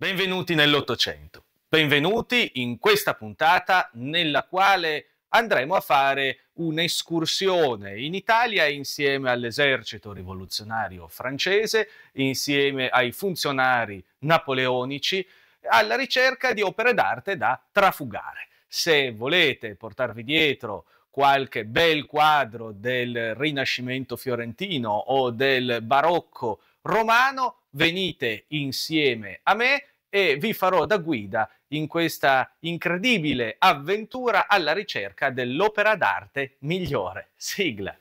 Benvenuti nell'Ottocento, benvenuti in questa puntata nella quale andremo a fare un'escursione in Italia insieme all'esercito rivoluzionario francese, insieme ai funzionari napoleonici, alla ricerca di opere d'arte da trafugare. Se volete portarvi dietro qualche bel quadro del Rinascimento fiorentino o del Barocco romano, venite insieme a me e vi farò da guida in questa incredibile avventura alla ricerca dell'opera d'arte migliore. Sigla.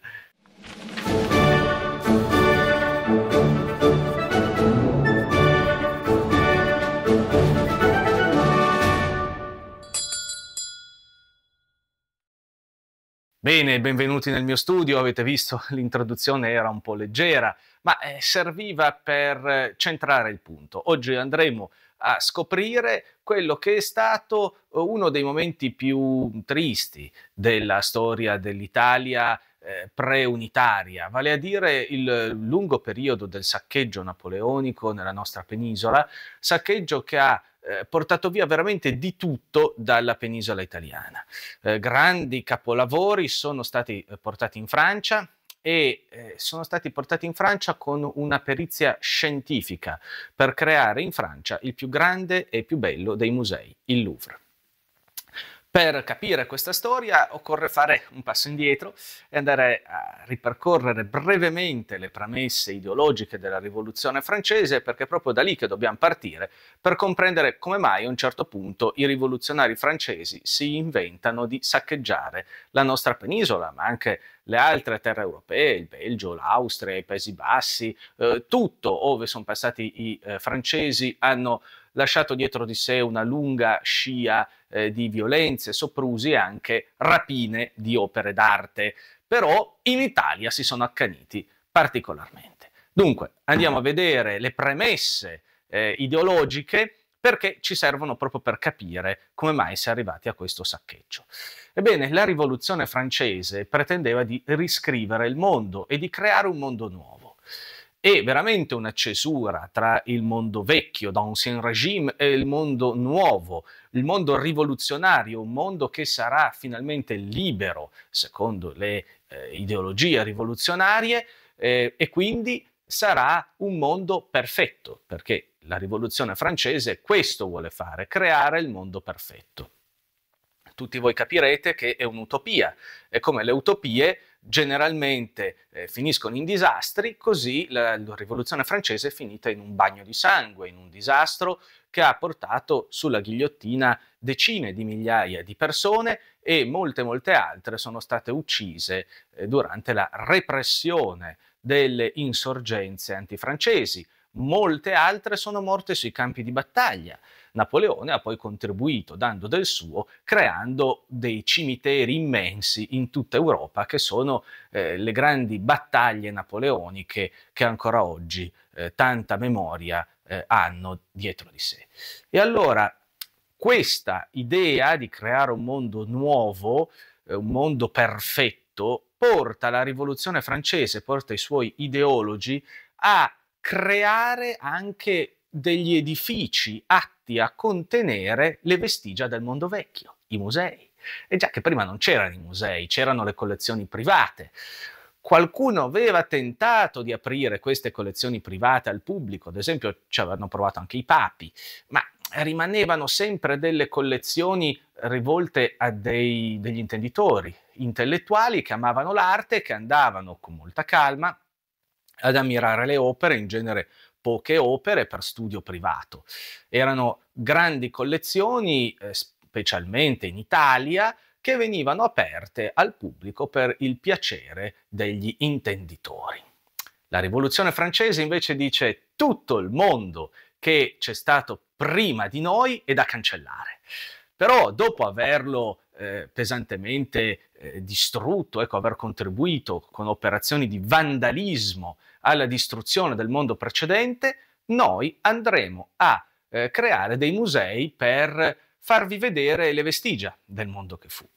Bene, benvenuti nel mio studio. Avete visto, l'introduzione era un po' leggera, ma serviva per centrare il punto. Oggi andremo a scoprire quello che è stato uno dei momenti più tristi della storia dell'Italia preunitaria, vale a dire il lungo periodo del saccheggio napoleonico nella nostra penisola, saccheggio che ha portato via veramente di tutto dalla penisola italiana. Grandi capolavori sono stati portati in Francia e con una perizia scientifica per creare in Francia il più grande e più bello dei musei, il Louvre. Per capire questa storia occorre fare un passo indietro e andare a ripercorrere brevemente le premesse ideologiche della rivoluzione francese, perché è proprio da lì che dobbiamo partire per comprendere come mai a un certo punto i rivoluzionari francesi si inventano di saccheggiare la nostra penisola, ma anche le altre terre europee, il Belgio, l'Austria, i Paesi Bassi, tutto ove sono passati i francesi hanno lasciato dietro di sé una lunga scia di violenze, soprusi e anche rapine di opere d'arte. Però in Italia si sono accaniti particolarmente. Dunque, andiamo a vedere le premesse ideologiche, perché ci servono proprio per capire come mai si è arrivati a questo saccheggio. Ebbene, la rivoluzione francese pretendeva di riscrivere il mondo e di creare un mondo nuovo. È veramente una cesura tra il mondo vecchio, d'ancien régime, e il mondo nuovo, il mondo rivoluzionario, un mondo che sarà finalmente libero, secondo le ideologie rivoluzionarie, e quindi sarà un mondo perfetto, perché la rivoluzione francese questo vuole fare, creare il mondo perfetto. Tutti voi capirete che è un'utopia, e come le utopie generalmente finiscono in disastri, così la rivoluzione francese è finita in un bagno di sangue, in un disastro che ha portato sulla ghigliottina decine di migliaia di persone e molte altre sono state uccise durante la repressione delle insorgenze antifrancesi. Molte altre sono morte sui campi di battaglia. Napoleone ha poi contribuito dando del suo, creando dei cimiteri immensi in tutta Europa, che sono le grandi battaglie napoleoniche che ancora oggi tanta memoria hanno dietro di sé. E allora questa idea di creare un mondo nuovo, un mondo perfetto, porta la rivoluzione francese, porta i suoi ideologi a creare anche degli edifici atti a contenere le vestigia del mondo vecchio, i musei. E già che prima non c'erano i musei, c'erano le collezioni private. Qualcuno aveva tentato di aprire queste collezioni private al pubblico, ad esempio ci avevano provato anche i papi, ma rimanevano sempre delle collezioni rivolte a degli intenditori, intellettuali che amavano l'arte, che andavano con molta calma ad ammirare le opere, in genere poche opere per studio privato. Erano grandi collezioni, specialmente in Italia, che venivano aperte al pubblico per il piacere degli intenditori. La rivoluzione francese invece dice: tutto il mondo che c'è stato prima di noi è da cancellare. Però dopo averlo pesantemente distrutto, aver contribuito con operazioni di vandalismo alla distruzione del mondo precedente, noi andremo a creare dei musei per farvi vedere le vestigia del mondo che fu.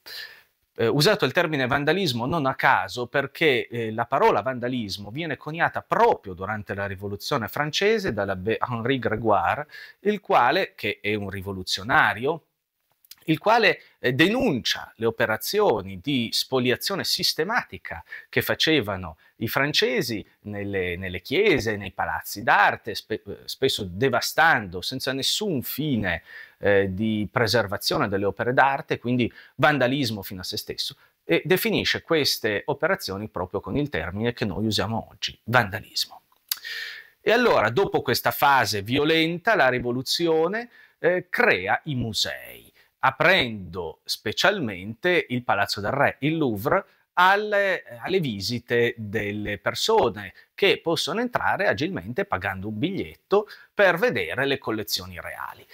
usato il termine vandalismo non a caso, perché la parola vandalismo viene coniata proprio durante la Rivoluzione francese dall'abbé Henri Grégoire, il quale, che è un rivoluzionario, il quale denuncia le operazioni di spoliazione sistematica che facevano i francesi nelle chiese, nei palazzi d'arte, spesso devastando senza nessun fine di preservazione delle opere d'arte, quindi vandalismo fino a se stesso, e definisce queste operazioni proprio con il termine che noi usiamo oggi, vandalismo. E allora, dopo questa fase violenta, la rivoluzione crea i musei, aprendo specialmente il Palazzo del Re, il Louvre, alle visite delle persone che possono entrare agilmente pagando un biglietto per vedere le collezioni reali.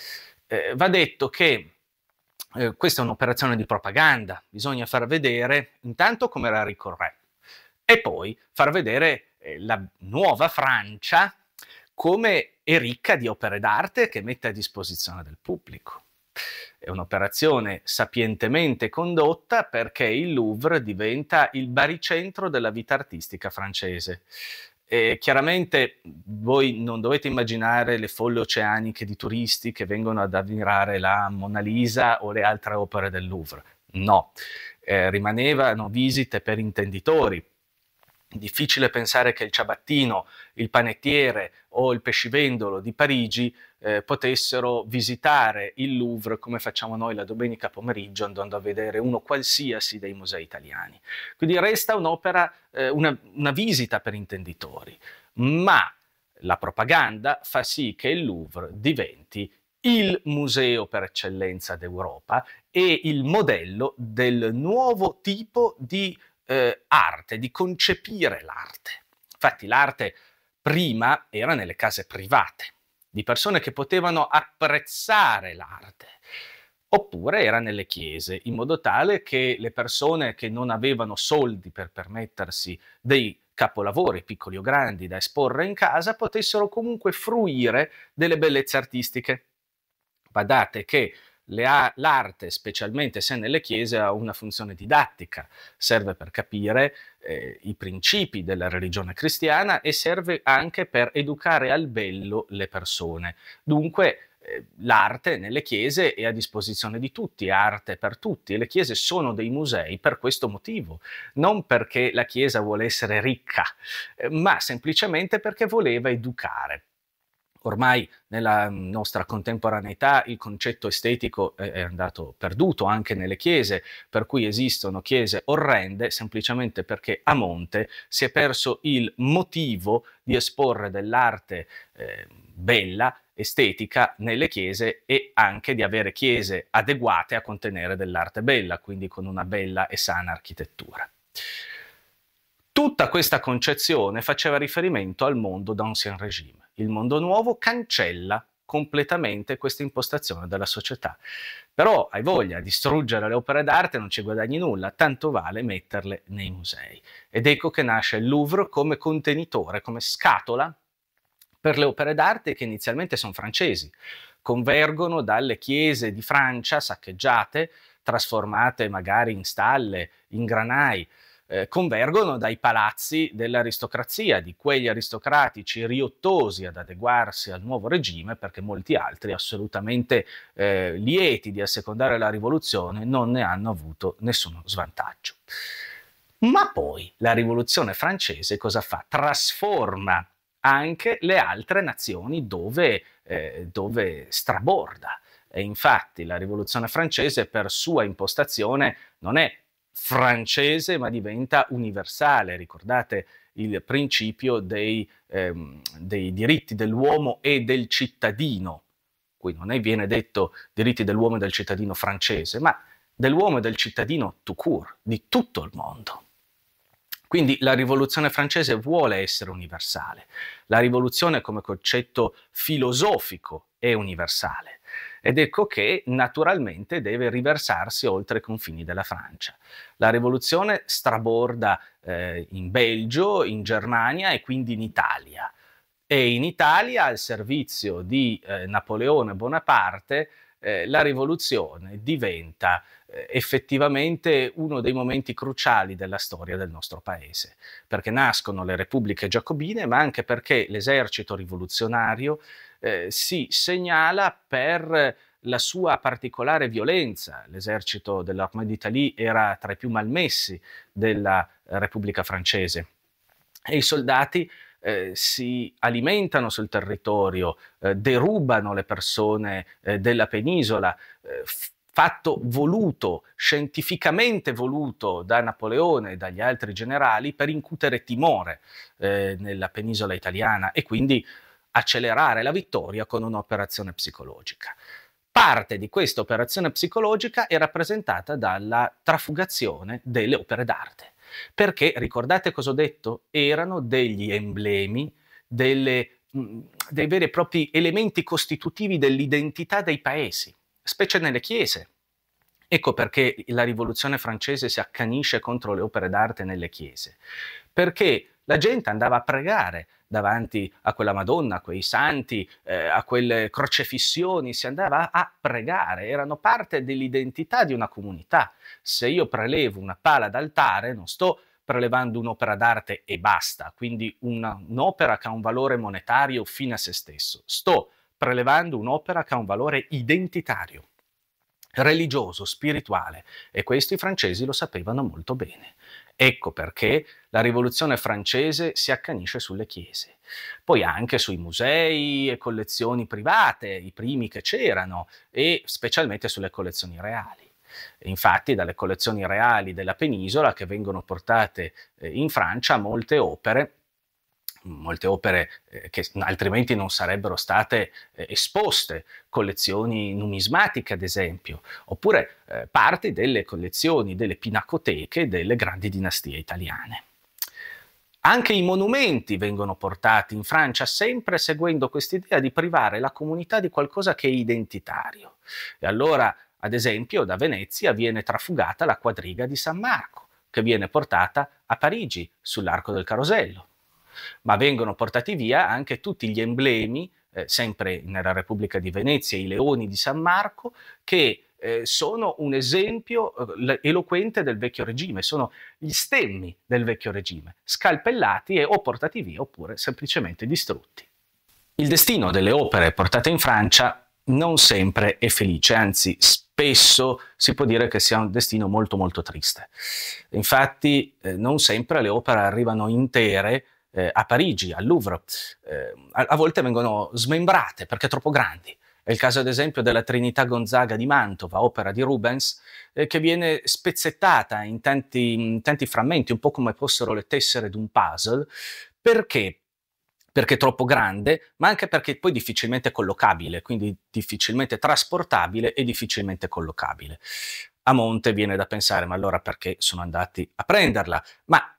Va detto che questa è un'operazione di propaganda, bisogna far vedere intanto come era ricco il re e poi far vedere la nuova Francia come è ricca di opere d'arte che mette a disposizione del pubblico. È un'operazione sapientemente condotta perché il Louvre diventa il baricentro della vita artistica francese. E chiaramente voi non dovete immaginare le folle oceaniche di turisti che vengono ad ammirare la Mona Lisa o le altre opere del Louvre. No, rimanevano visite per intenditori. Difficile pensare che il ciabattino, il panettiere o il pescivendolo di Parigi potessero visitare il Louvre come facciamo noi la domenica pomeriggio andando a vedere uno qualsiasi dei musei italiani. Quindi resta un'opera, una visita per intenditori, ma la propaganda fa sì che il Louvre diventi il museo per eccellenza d'Europa e il modello del nuovo tipo di arte, di concepire l'arte. Infatti l'arte prima era nelle case private, di persone che potevano apprezzare l'arte, oppure era nelle chiese, in modo tale che le persone che non avevano soldi per permettersi dei capolavori, piccoli o grandi, da esporre in casa, potessero comunque fruire delle bellezze artistiche. Badate che l'arte, specialmente se nelle chiese, ha una funzione didattica, serve per capire i principi della religione cristiana e serve anche per educare al bello le persone. Dunque l'arte nelle chiese è a disposizione di tutti, è arte per tutti, e le chiese sono dei musei per questo motivo, non perché la chiesa vuole essere ricca, ma semplicemente perché voleva educare. Ormai nella nostra contemporaneità il concetto estetico è andato perduto anche nelle chiese, per cui esistono chiese orrende semplicemente perché a monte si è perso il motivo di esporre dell'arte bella, estetica, nelle chiese, e anche di avere chiese adeguate a contenere dell'arte bella, quindi con una bella e sana architettura. Tutta questa concezione faceva riferimento al mondo d'Ancien Régime. Il mondo nuovo cancella completamente questa impostazione della società. Però hai voglia, distruggere le opere d'arte non ci guadagni nulla, tanto vale metterle nei musei. Ed ecco che nasce il Louvre come contenitore, come scatola per le opere d'arte che inizialmente sono francesi. Convergono dalle chiese di Francia saccheggiate, trasformate magari in stalle, in granai. Convergono dai palazzi dell'aristocrazia, di quegli aristocratici riottosi ad adeguarsi al nuovo regime, perché molti altri, assolutamente lieti di assecondare la rivoluzione, non ne hanno avuto nessuno svantaggio. Ma poi la rivoluzione francese cosa fa? Trasforma anche le altre nazioni dove straborda. E infatti la rivoluzione francese, per sua impostazione, non è francese ma diventa universale. Ricordate il principio dei diritti dell'uomo e del cittadino. Qui non è, viene detto diritti dell'uomo e del cittadino francese, ma dell'uomo e del cittadino tout court, di tutto il mondo. Quindi la rivoluzione francese vuole essere universale. La rivoluzione come concetto filosofico è universale. Ed ecco che naturalmente deve riversarsi oltre i confini della Francia. La rivoluzione straborda in Belgio, in Germania e quindi in Italia. E in Italia, al servizio di Napoleone Bonaparte, la rivoluzione diventa effettivamente uno dei momenti cruciali della storia del nostro paese, perché nascono le repubbliche giacobine, ma anche perché l'esercito rivoluzionario si segnala per la sua particolare violenza. L'esercito dell'Armée d'Italie era tra i più malmessi della Repubblica Francese e i soldati si alimentano sul territorio, derubano le persone della penisola, fatto voluto, scientificamente voluto da Napoleone e dagli altri generali per incutere timore nella penisola italiana e quindi accelerare la vittoria con un'operazione psicologica. Parte di questa operazione psicologica è rappresentata dalla trafugazione delle opere d'arte, perché, ricordate cosa ho detto, erano degli emblemi, dei veri e propri elementi costitutivi dell'identità dei paesi, specie nelle chiese. Ecco perché la rivoluzione francese si accanisce contro le opere d'arte nelle chiese, perché la gente andava a pregare davanti a quella Madonna, a quei santi, a quelle crocefissioni, si andava a pregare, erano parte dell'identità di una comunità. Se io prelevo una pala d'altare non sto prelevando un'opera d'arte e basta, quindi un'opera che ha un valore monetario fine a se stesso, sto prelevando un'opera che ha un valore identitario, religioso, spirituale, e questo i francesi lo sapevano molto bene. Ecco perché la rivoluzione francese si accanisce sulle chiese, poi anche sui musei e collezioni private, i primi che c'erano, e specialmente sulle collezioni reali. Infatti dalle collezioni reali della penisola che vengono portate in Francia molte opere che altrimenti non sarebbero state esposte, collezioni numismatiche ad esempio, oppure parti delle collezioni delle pinacoteche delle grandi dinastie italiane. Anche i monumenti vengono portati in Francia sempre seguendo quest'idea di privare la comunità di qualcosa che è identitario. E allora, ad esempio, da Venezia viene trafugata la quadriga di San Marco, che viene portata a Parigi sull'Arco del Carosello. Ma vengono portati via anche tutti gli emblemi, sempre nella Repubblica di Venezia, i leoni di San Marco, che sono un esempio eloquente del vecchio regime, sono gli stemmi del vecchio regime, scalpellati e o portati via oppure semplicemente distrutti. Il destino delle opere portate in Francia non sempre è felice, anzi spesso si può dire che sia un destino molto molto triste. Infatti non sempre le opere arrivano intere a Parigi, al Louvre, a volte vengono smembrate perché troppo grandi. È il caso ad esempio della Trinità Gonzaga di Mantova, opera di Rubens, che viene spezzettata in tanti frammenti, un po' come fossero le tessere di un puzzle. Perché? Perché è troppo grande, ma anche perché poi difficilmente collocabile, quindi difficilmente trasportabile e difficilmente collocabile. A monte viene da pensare, ma allora perché sono andati a prenderla? Ma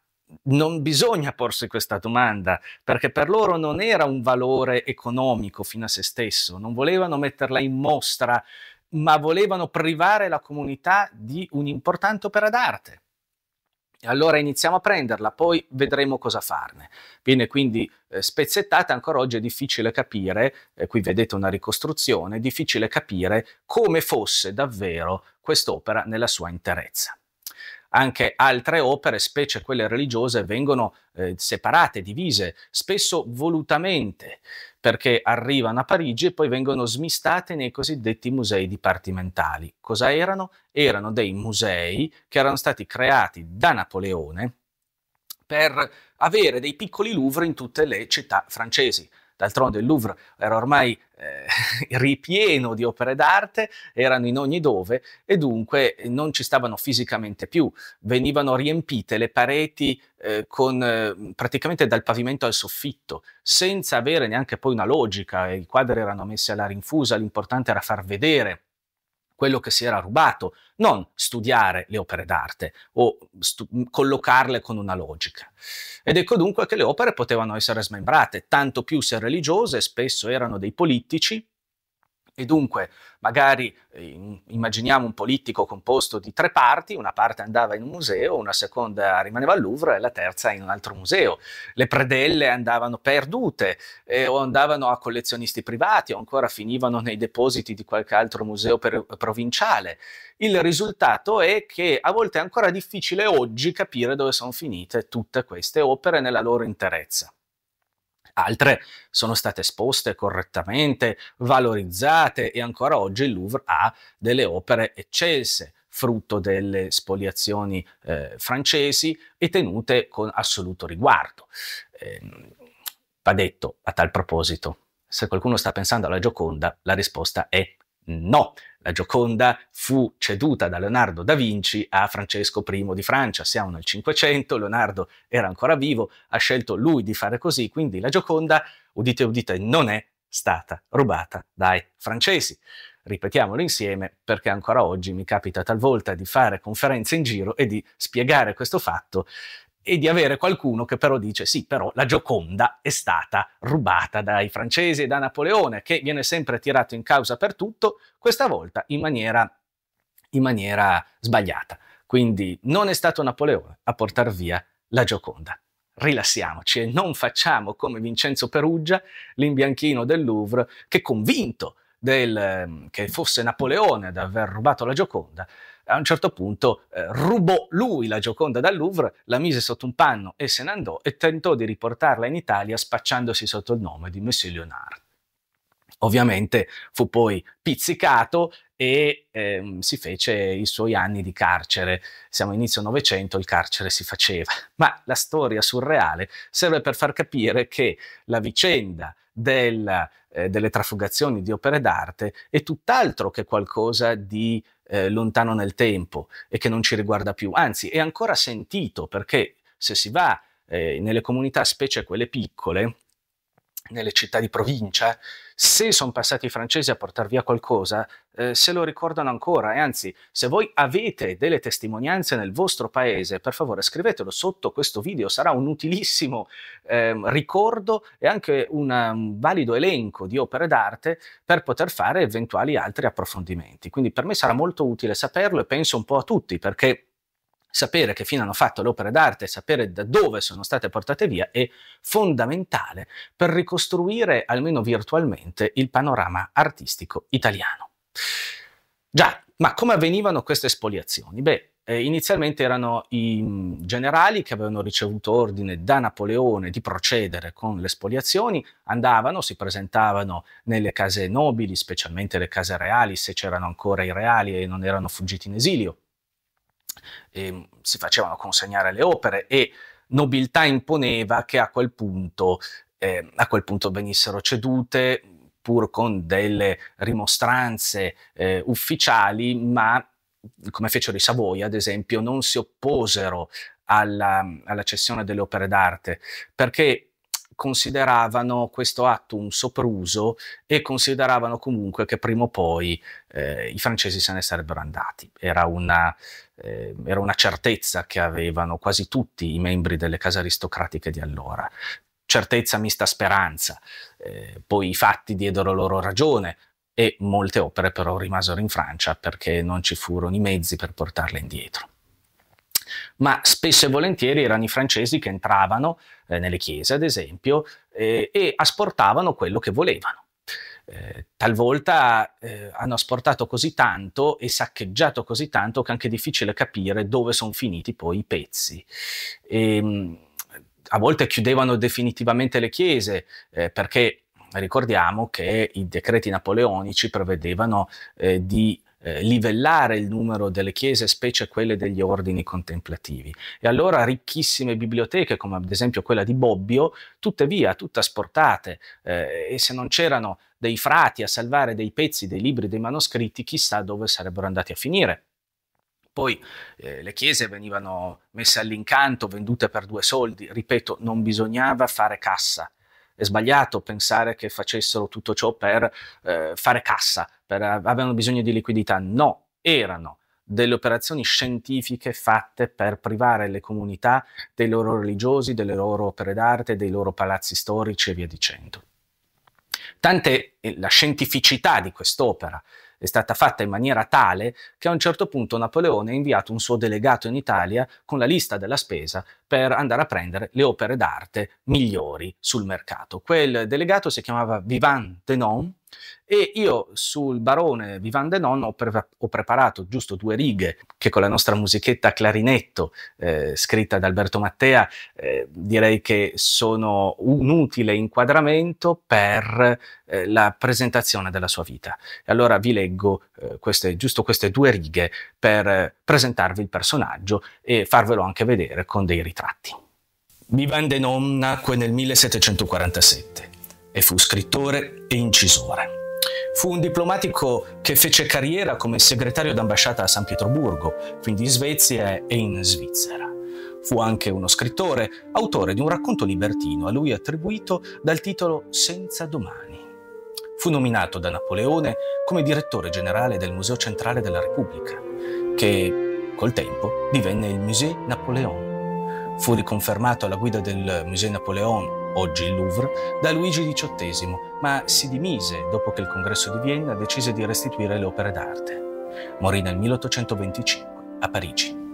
non bisogna porsi questa domanda, perché per loro non era un valore economico fino a se stesso, non volevano metterla in mostra, ma volevano privare la comunità di un'importante opera d'arte. Allora iniziamo a prenderla, poi vedremo cosa farne. Viene quindi spezzettata, ancora oggi è difficile capire, qui vedete una ricostruzione, è difficile capire come fosse davvero quest'opera nella sua interezza. Anche altre opere, specie quelle religiose, vengono separate, divise, spesso volutamente, perché arrivano a Parigi e poi vengono smistate nei cosiddetti musei dipartimentali. Cosa erano? Erano dei musei che erano stati creati da Napoleone per avere dei piccoli Louvre in tutte le città francesi. D'altronde il Louvre era ormai ripieno di opere d'arte, erano in ogni dove e dunque non ci stavano fisicamente più, venivano riempite le pareti praticamente dal pavimento al soffitto, senza avere neanche poi una logica, i quadri erano messi alla rinfusa, l'importante era far vedere quello che si era rubato, non studiare le opere d'arte o collocarle con una logica. Ed ecco dunque che le opere potevano essere smembrate, tanto più se religiose, spesso erano dei politici E dunque magari immaginiamo un polittico composto di tre parti, una parte andava in un museo, una seconda rimaneva al Louvre e la terza in un altro museo. Le predelle andavano perdute o andavano a collezionisti privati o ancora finivano nei depositi di qualche altro museo provinciale. Il risultato è che a volte è ancora difficile oggi capire dove sono finite tutte queste opere nella loro interezza. Altre sono state esposte correttamente, valorizzate e ancora oggi il Louvre ha delle opere eccelse, frutto delle spoliazioni francesi e tenute con assoluto riguardo. Va detto a tal proposito, se qualcuno sta pensando alla Gioconda, la risposta è no. La Gioconda fu ceduta da Leonardo da Vinci a Francesco I di Francia, siamo nel 500, Leonardo era ancora vivo, ha scelto lui di fare così, quindi la Gioconda, udite udite, non è stata rubata dai francesi. Ripetiamolo insieme perché ancora oggi mi capita talvolta di fare conferenze in giro e di spiegare questo fatto e di avere qualcuno che però dice sì, però la Gioconda è stata rubata dai francesi e da Napoleone, che viene sempre tirato in causa per tutto, questa volta in maniera sbagliata. Quindi non è stato Napoleone a portar via la Gioconda. Rilassiamoci e non facciamo come Vincenzo Perugia, l'imbianchino del Louvre, che convinto che fosse Napoleone ad aver rubato la Gioconda, a un certo punto rubò lui la Gioconda dal Louvre, la mise sotto un panno e se ne andò e tentò di riportarla in Italia spacciandosi sotto il nome di Monsieur Leonardo. Ovviamente fu poi pizzicato e si fece i suoi anni di carcere. Siamo all'inizio del Novecento, il carcere si faceva, ma la storia surreale serve per far capire che la vicenda delle trafugazioni di opere d'arte è tutt'altro che qualcosa di lontano nel tempo e che non ci riguarda più, anzi è ancora sentito, perché se si va nelle comunità, specie quelle piccole, nelle città di provincia, se sono passati i francesi a portar via qualcosa, se lo ricordano ancora. E anzi, se voi avete delle testimonianze nel vostro paese, per favore scrivetelo sotto questo video, sarà un utilissimo ricordo e anche un valido elenco di opere d'arte per poter fare eventuali altri approfondimenti. Quindi per me sarà molto utile saperlo e penso un po' a tutti, perché sapere che fine hanno fatto le opere d'arte, sapere da dove sono state portate via è fondamentale per ricostruire, almeno virtualmente, il panorama artistico italiano. Già, ma come avvenivano queste spoliazioni? Beh, inizialmente erano i generali che avevano ricevuto ordine da Napoleone di procedere con le spoliazioni, andavano, si presentavano nelle case nobili, specialmente le case reali, se c'erano ancora i reali e non erano fuggiti in esilio. E si facevano consegnare le opere e nobiltà imponeva che a quel punto venissero cedute, pur con delle rimostranze ufficiali, ma come fecero i Savoia ad esempio non si opposero alla cessione delle opere d'arte, perché consideravano questo atto un sopruso e consideravano comunque che prima o poi i francesi se ne sarebbero andati. Era una certezza che avevano quasi tutti i membri delle case aristocratiche di allora. Certezza mista speranza. Poi i fatti diedero loro ragione e molte opere però rimasero in Francia perché non ci furono i mezzi per portarle indietro. Ma spesso e volentieri erano i francesi che entravano nelle chiese, ad esempio, e asportavano quello che volevano. Talvolta hanno asportato così tanto e saccheggiato così tanto che è anche difficile capire dove sono finiti poi i pezzi. A volte chiudevano definitivamente le chiese perché ricordiamo che i decreti napoleonici prevedevano di livellare il numero delle chiese, specie quelle degli ordini contemplativi. E allora ricchissime biblioteche, come ad esempio quella di Bobbio, tutte via, tutte asportate, e se non c'erano dei frati a salvare dei pezzi, dei libri, dei manoscritti, chissà dove sarebbero andati a finire. Poi le chiese venivano messe all'incanto, vendute per 2 soldi, ripeto, non bisognava fare cassa. È sbagliato pensare che facessero tutto ciò per fare cassa, avevano bisogno di liquidità. No, erano delle operazioni scientifiche fatte per privare le comunità dei loro religiosi, delle loro opere d'arte, dei loro palazzi storici e via dicendo. Tant'è la scientificità di quest'opera è stata fatta in maniera tale che a un certo punto Napoleone ha inviato un suo delegato in Italia con la lista della spesa per andare a prendere le opere d'arte migliori sul mercato. Quel delegato si chiamava Vivant Denon e io sul barone Vivant Denon ho preparato giusto 2 righe che con la nostra musichetta clarinetto scritta da Alberto Mattea direi che sono un utile inquadramento per la presentazione della sua vita. E allora vi leggo giusto queste 2 righe per presentarvi il personaggio e farvelo anche vedere con dei ritratti. Vivant Denon nacque nel 1747 e fu scrittore e incisore. Fu un diplomatico che fece carriera come segretario d'ambasciata a San Pietroburgo, quindi in Svezia e in Svizzera. Fu anche uno scrittore, autore di un racconto libertino a lui attribuito dal titolo Senza domani. Fu nominato da Napoleone come direttore generale del Museo Centrale della Repubblica, che col tempo divenne il Musée Napoléon. Fu riconfermato alla guida del Musée Napoléon, oggi il Louvre, da Luigi XVIII, ma si dimise dopo che il Congresso di Vienna decise di restituire le opere d'arte. Morì nel 1825 a Parigi.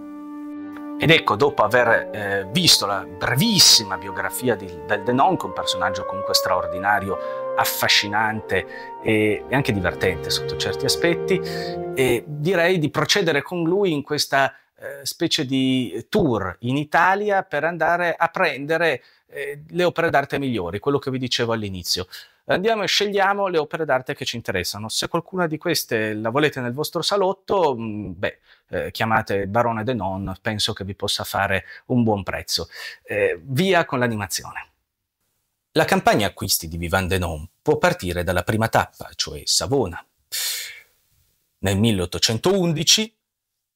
Ed ecco, dopo aver visto la brevissima biografia del Denon, che è un personaggio comunque straordinario, affascinante e anche divertente sotto certi aspetti, e direi di procedere con lui in questa specie di tour in Italia per andare a prendere le opere d'arte migliori, quello che vi dicevo all'inizio. Andiamo e scegliamo le opere d'arte che ci interessano. Se qualcuna di queste la volete nel vostro salotto, chiamate Barone Denon, penso che vi possa fare un buon prezzo. Via con l'animazione. La campagna acquisti di Vivant Denon può partire dalla prima tappa, cioè Savona. Nel 1811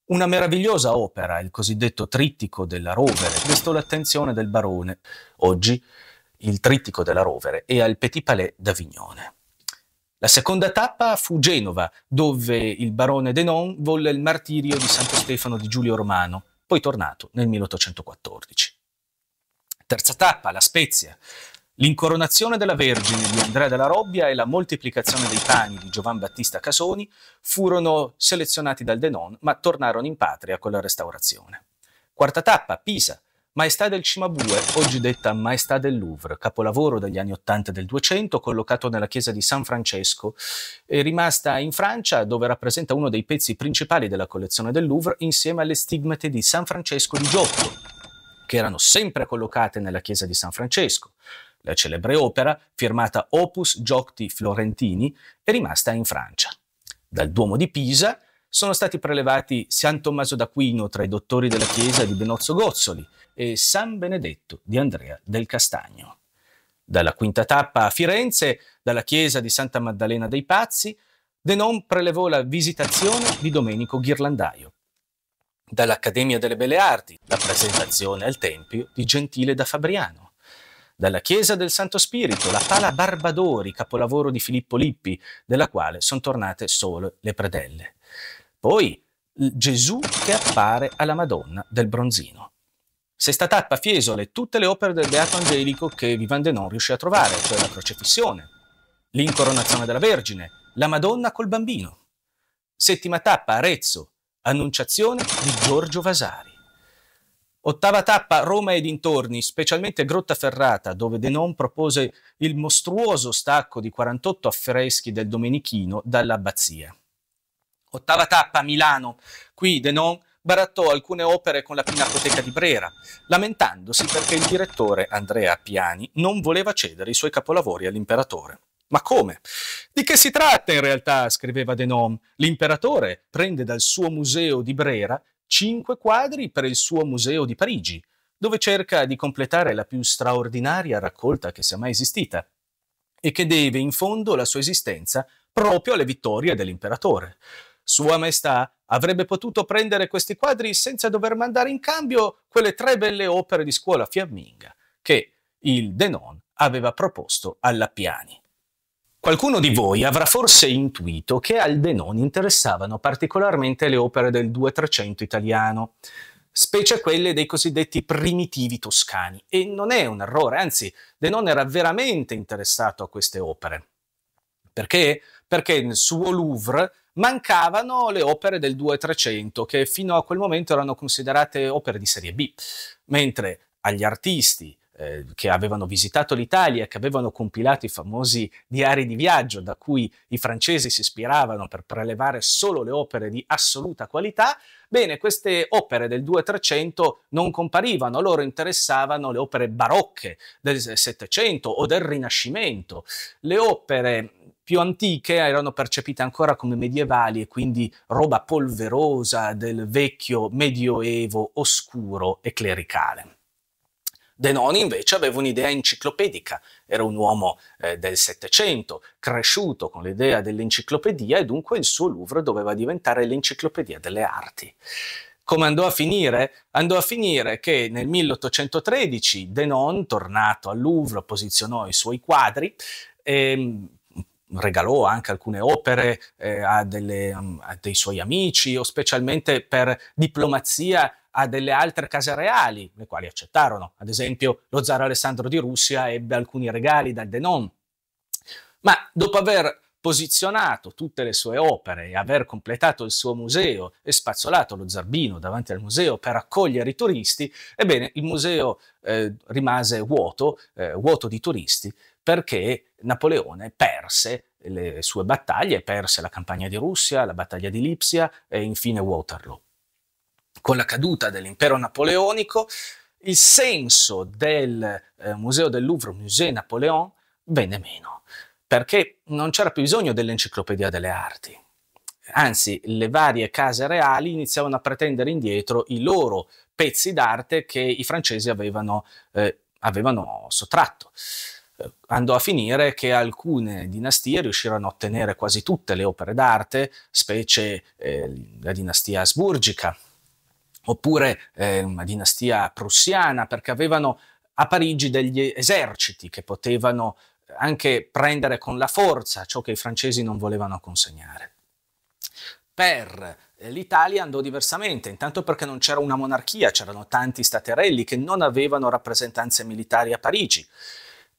una meravigliosa opera, il cosiddetto Trittico della Rovere, destò l'attenzione del barone. Oggi il Trittico della Rovere e al Petit Palais d'Avignone. La seconda tappa fu Genova, dove il barone Denon volle il martirio di Santo Stefano di Giulio Romano, poi tornato nel 1814. Terza tappa, La Spezia, l'incoronazione della Vergine di Andrea della Robbia e la moltiplicazione dei pani di Giovanni Battista Casoni furono selezionati dal Denon, ma tornarono in patria con la restaurazione. Quarta tappa, Pisa, Maestà del Cimabue, oggi detta Maestà del Louvre, capolavoro degli anni '80 del 200, collocato nella chiesa di San Francesco, è rimasta in Francia, dove rappresenta uno dei pezzi principali della collezione del Louvre, insieme alle stigmate di San Francesco di Giotto, che erano sempre collocate nella chiesa di San Francesco. La celebre opera, firmata Opus Giocti Florentini, è rimasta in Francia. Dal Duomo di Pisa sono stati prelevati San Tommaso d'Aquino tra i dottori della chiesa di Benozzo Gozzoli e San Benedetto di Andrea del Castagno. Dalla quinta tappa a Firenze, dalla chiesa di Santa Maddalena dei Pazzi, Denon prelevò la Visitazione di Domenico Ghirlandaio. Dall'Accademia delle Belle Arti, la Presentazione al Tempio di Gentile da Fabriano. Dalla chiesa del Santo Spirito, la Pala Barbadori, capolavoro di Filippo Lippi, della quale sono tornate solo le predelle. Poi Gesù che appare alla Madonna del Bronzino. Sesta tappa, Fiesole, tutte le opere del Beato Angelico che Vivant Denon riuscì a trovare, cioè la Crocifissione, l'Incoronazione della Vergine, la Madonna col Bambino. Settima tappa, Arezzo, Annunciazione di Giorgio Vasari. Ottava tappa, Roma e dintorni, specialmente Grottaferrata, dove Denon propose il mostruoso stacco di 48 affreschi del Domenichino dall'abbazia. Ottava tappa, Milano, qui Denon barattò alcune opere con la Pinacoteca di Brera, lamentandosi perché il direttore Andrea Appiani non voleva cedere i suoi capolavori all'imperatore. Ma come? Di che si tratta in realtà? Scriveva Denon. L'imperatore prende dal suo museo di Brera 5 quadri per il suo museo di Parigi, dove cerca di completare la più straordinaria raccolta che sia mai esistita e che deve in fondo la sua esistenza proprio alle vittorie dell'imperatore. Sua Maestà avrebbe potuto prendere questi quadri senza dover mandare in cambio quelle 3 belle opere di scuola fiamminga che il Denon aveva proposto all'Appiani. Qualcuno di voi avrà forse intuito che al Denon interessavano particolarmente le opere del 200-300 italiano, specie quelle dei cosiddetti primitivi toscani, e non è un errore, anzi Denon era veramente interessato a queste opere. Perché? Perché nel suo Louvre mancavano le opere del 200-300, che fino a quel momento erano considerate opere di serie B, mentre agli artisti che avevano visitato l'Italia, che avevano compilato i famosi diari di viaggio da cui i francesi si ispiravano per prelevare solo le opere di assoluta qualità, bene, queste opere del 200-300 non comparivano, loro interessavano le opere barocche del Settecento o del Rinascimento. Le opere più antiche erano percepite ancora come medievali e quindi roba polverosa del vecchio medioevo oscuro e clericale. Denon invece aveva un'idea enciclopedica, era un uomo del Settecento, cresciuto con l'idea dell'enciclopedia e dunque il suo Louvre doveva diventare l'enciclopedia delle arti. Come andò a finire? Andò a finire che nel 1813 Denon, tornato al Louvre, posizionò i suoi quadri e regalò anche alcune opere a dei suoi amici o specialmente per diplomazia a delle altre case reali, le quali accettarono. Ad esempio lo zar Alessandro di Russia ebbe alcuni regali da Denon. Ma dopo aver posizionato tutte le sue opere e aver completato il suo museo e spazzolato lo zerbino davanti al museo per accogliere i turisti, ebbene il museo rimase vuoto, vuoto di turisti, perché Napoleone perse le sue battaglie, perse la campagna di Russia, la battaglia di Lipsia e infine Waterloo. Con la caduta dell'impero napoleonico, il senso del museo del Louvre, Musée Napoléon, venne meno, perché non c'era più bisogno dell'enciclopedia delle arti. Anzi, le varie case reali iniziavano a pretendere indietro i loro pezzi d'arte che i francesi avevano sottratto. Andò a finire che alcune dinastie riuscirono a ottenere quasi tutte le opere d'arte, specie la dinastia asburgica, oppure una dinastia prussiana, perché avevano a Parigi degli eserciti che potevano anche prendere con la forza ciò che i francesi non volevano consegnare. Per l'Italia andò diversamente, intanto perché non c'era una monarchia, c'erano tanti staterelli che non avevano rappresentanze militari a Parigi.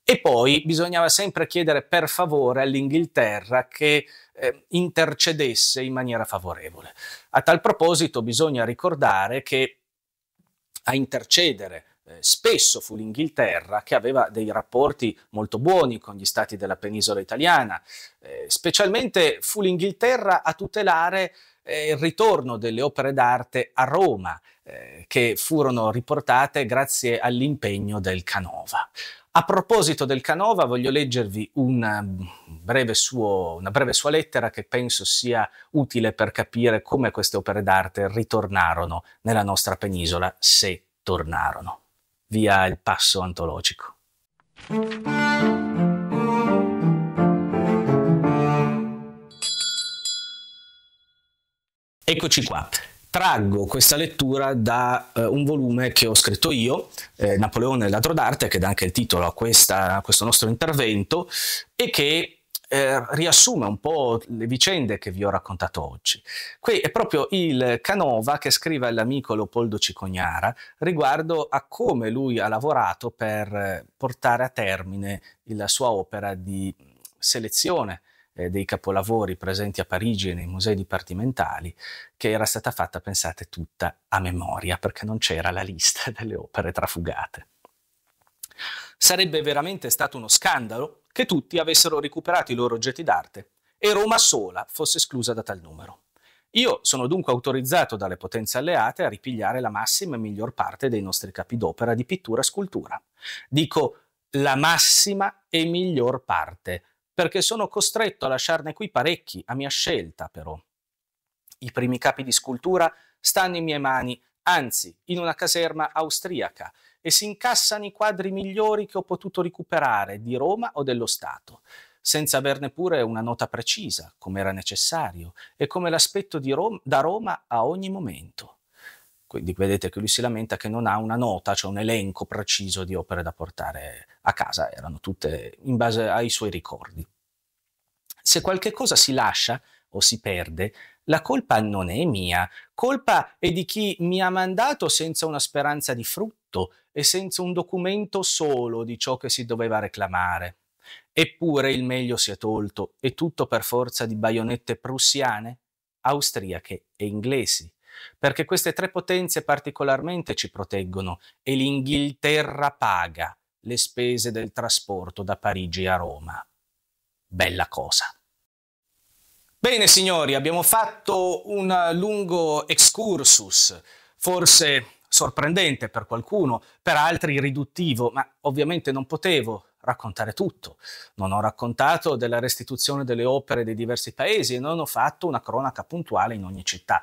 E poi bisognava sempre chiedere per favore all'Inghilterra che intercedesse in maniera favorevole. A tal proposito bisogna ricordare che a intercedere spesso fu l'Inghilterra, che aveva dei rapporti molto buoni con gli stati della penisola italiana. Specialmente fu l'Inghilterra a tutelare il ritorno delle opere d'arte a Roma, che furono riportate grazie all'impegno del Canova. A proposito del Canova, voglio leggervi una breve sua lettera che penso sia utile per capire come queste opere d'arte ritornarono nella nostra penisola, se tornarono, via il passo antologico. Eccoci qua. Traggo questa lettura da un volume che ho scritto io, Napoleone Ladro d'Arte, che dà anche il titolo a questo nostro intervento e che riassume un po' le vicende che vi ho raccontato oggi. Qui è proprio il Canova che scrive all'amico Leopoldo Cicognara riguardo a come lui ha lavorato per portare a termine la sua opera di selezione dei capolavori presenti a Parigi e nei musei dipartimentali, che era stata fatta, pensate, tutta a memoria, perché non c'era la lista delle opere trafugate. Sarebbe veramente stato uno scandalo che tutti avessero recuperato i loro oggetti d'arte e Roma sola fosse esclusa da tal numero. Io sono dunque autorizzato dalle potenze alleate a ripigliare la massima e miglior parte dei nostri capi d'opera di pittura e scultura. Dico la massima e miglior parte, perché sono costretto a lasciarne qui parecchi, a mia scelta però. I primi capi di scultura stanno in mie mani, anzi, in una caserma austriaca, e si incassano i quadri migliori che ho potuto recuperare di Roma o dello Stato, senza averne pure una nota precisa, come era necessario, e come l'aspetto da Roma a ogni momento. Quindi vedete che lui si lamenta che non ha una nota, cioè un elenco preciso di opere da portare a casa, erano tutte in base ai suoi ricordi. Se qualche cosa si lascia o si perde, la colpa non è mia, colpa è di chi mi ha mandato senza una speranza di frutto e senza un documento solo di ciò che si doveva reclamare. Eppure il meglio si è tolto, e tutto per forza di baionette prussiane, austriache e inglesi, perché queste tre potenze particolarmente ci proteggono e l'Inghilterra paga le spese del trasporto da Parigi a Roma. Bella cosa. Bene signori, abbiamo fatto un lungo excursus, forse sorprendente per qualcuno, per altri riduttivo, ma ovviamente non potevo raccontare tutto. Non ho raccontato della restituzione delle opere dei diversi paesi e non ho fatto una cronaca puntuale in ogni città.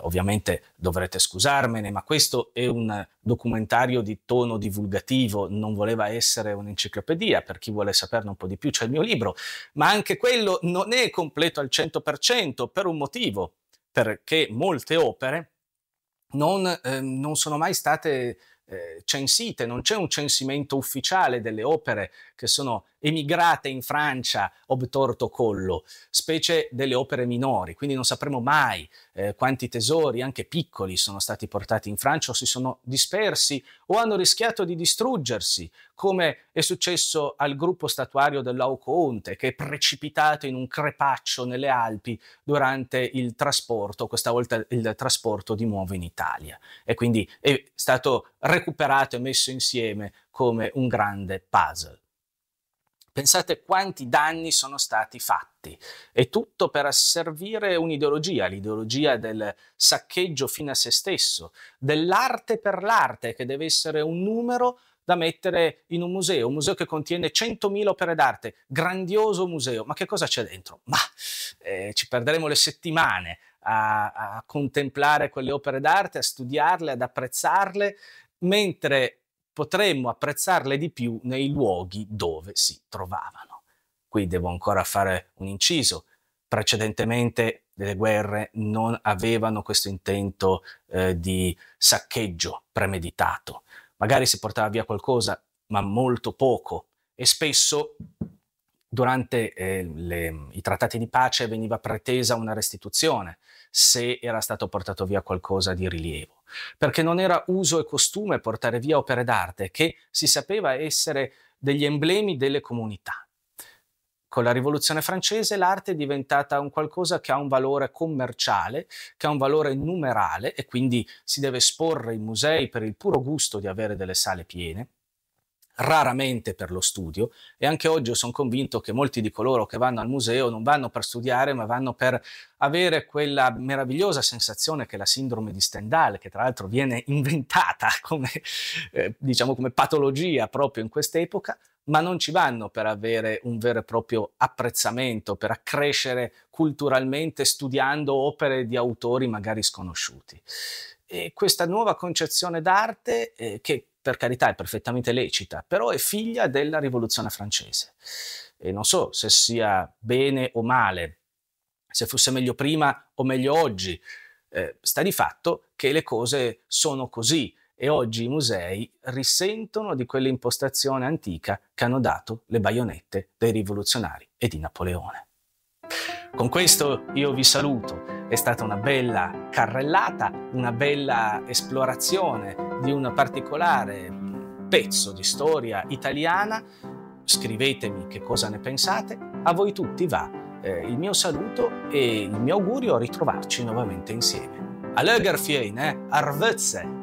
Ovviamente dovrete scusarmene, ma questo è un documentario di tono divulgativo, non voleva essere un'enciclopedia. Per chi vuole saperne un po' di più c'è il mio libro, ma anche quello non è completo al 100% per un motivo, perché molte opere non sono mai state censite, non c'è un censimento ufficiale delle opere che sono emigrate in Francia obtorto collo, specie delle opere minori, quindi non sapremo mai quanti tesori, anche piccoli, sono stati portati in Francia o si sono dispersi o hanno rischiato di distruggersi, come è successo al gruppo statuario dell'Auconte, che è precipitato in un crepaccio nelle Alpi durante il trasporto, questa volta il trasporto di nuovo in Italia, e quindi è stato recuperato e messo insieme come un grande puzzle. Pensate quanti danni sono stati fatti, e tutto per asservire un'ideologia, l'ideologia del saccheggio fino a se stesso, dell'arte per l'arte, che deve essere un numero da mettere in un museo che contiene 100.000 opere d'arte, grandioso museo. Ma che cosa c'è dentro? Ma ci perderemo le settimane a contemplare quelle opere d'arte, a studiarle, ad apprezzarle, mentre potremmo apprezzarle di più nei luoghi dove si trovavano. Qui devo ancora fare un inciso. Precedentemente le guerre non avevano questo intento di saccheggio premeditato. Magari si portava via qualcosa, ma molto poco, e spesso durante i trattati di pace veniva pretesa una restituzione se era stato portato via qualcosa di rilievo, perché non era uso e costume portare via opere d'arte che si sapeva essere degli emblemi delle comunità. Con la Rivoluzione francese l'arte è diventata un qualcosa che ha un valore commerciale, che ha un valore numerale, e quindi si deve esporre in musei per il puro gusto di avere delle sale piene, raramente per lo studio. E anche oggi sono convinto che molti di coloro che vanno al museo non vanno per studiare, ma vanno per avere quella meravigliosa sensazione che è la sindrome di Stendhal, che tra l'altro viene inventata come, diciamo, come patologia proprio in quest'epoca, ma non ci vanno per avere un vero e proprio apprezzamento, per accrescere culturalmente studiando opere di autori magari sconosciuti. E questa nuova concezione d'arte, che per carità è perfettamente lecita, però è figlia della Rivoluzione francese. E non so se sia bene o male, se fosse meglio prima o meglio oggi, sta di fatto che le cose sono così, e oggi i musei risentono di quell'impostazione antica che hanno dato le baionette dei rivoluzionari e di Napoleone. Con questo io vi saluto. È stata una bella carrellata, una bella esplorazione di un particolare pezzo di storia italiana. Scrivetemi che cosa ne pensate. A voi tutti va il mio saluto e il mio augurio a ritrovarci nuovamente insieme. Alle Gerfien, Arvezze!